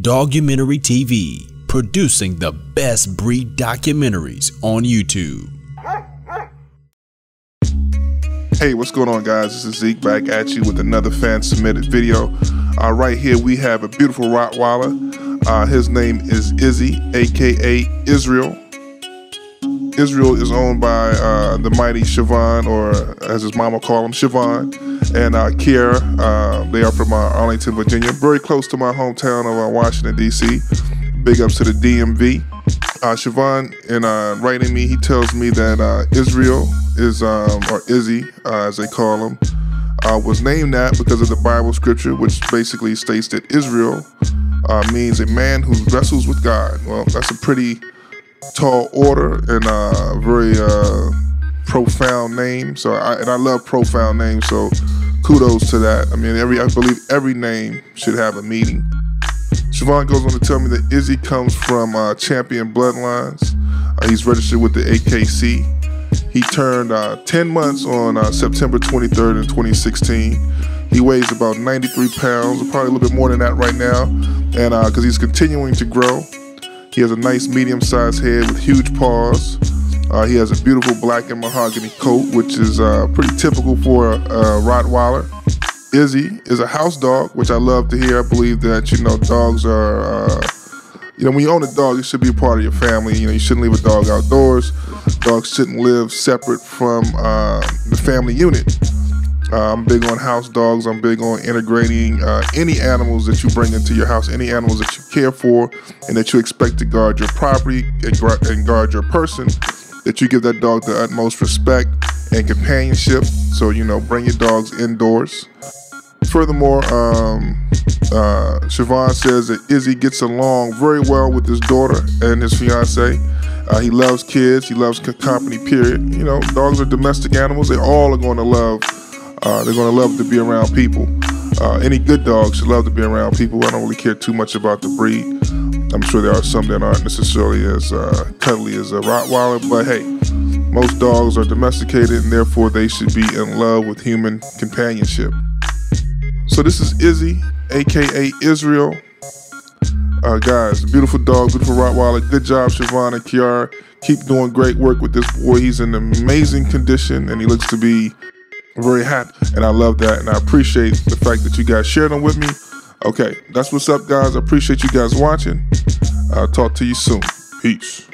Dogumentary TV, producing the best breed documentaries on YouTube. Hey, what's going on, guys? This is Zeke back at you with another fan-submitted video. Right here we have a beautiful Rottweiler. His name is Izzy, aka Israel. Israel is owned by the mighty Siobhan, or as his mama call him, Siobhan, and Kira. They are from Arlington, Virginia, very close to my hometown of Washington, D.C. Big ups to the DMV. Siobhan, in writing me, he tells me that Israel is, or Izzy, as they call him, was named that because of the Bible scripture, which basically states that Israel means a man who wrestles with God. Well, that's a pretty tall order and a very profound name. So I love profound names, so kudos to that. I mean, I believe every name should have a meaning. Siobhan goes on to tell me that Izzy comes from Champion Bloodlines. He's registered with the AKC. He turned 10 months on September 23rd in 2016. He weighs about 93 pounds, probably a little bit more than that right now, and because he's continuing to grow. He has a nice medium-sized head with huge paws. He has a beautiful black and mahogany coat, which is pretty typical for a Rottweiler. Izzy is a house dog, which I love to hear. I believe that, you know, dogs are, when you own a dog, it should be a part of your family. You know, you shouldn't leave a dog outdoors. Dogs shouldn't live separate from the family unit. I'm big on house dogs. I'm big on integrating any animals that you bring into your house, any animals that you care for and that you expect to guard your property and guard your person, that you give that dog the utmost respect and companionship. So, you know, bring your dogs indoors. Furthermore, Siobhan says that Izzy gets along very well with his daughter and his fiance. He loves kids. He loves company, period. You know, dogs are domestic animals. They all are going to love to be around people. Any good dog should love to be around people. I don't really care too much about the breed. I'm sure there are some that aren't necessarily as cuddly as a Rottweiler, but hey, most dogs are domesticated and therefore they should be in love with human companionship. So this is Izzy, aka Israel. Guys, beautiful dog, beautiful Rottweiler. Good job, Siobhan and Kiara. Keep doing great work with this boy. He's in amazing condition and he looks to be very happy, and I love that, and I appreciate the fact that you guys shared them with me. Okay, that's what's up, guys. I appreciate you guys watching. I'll talk to you soon. Peace.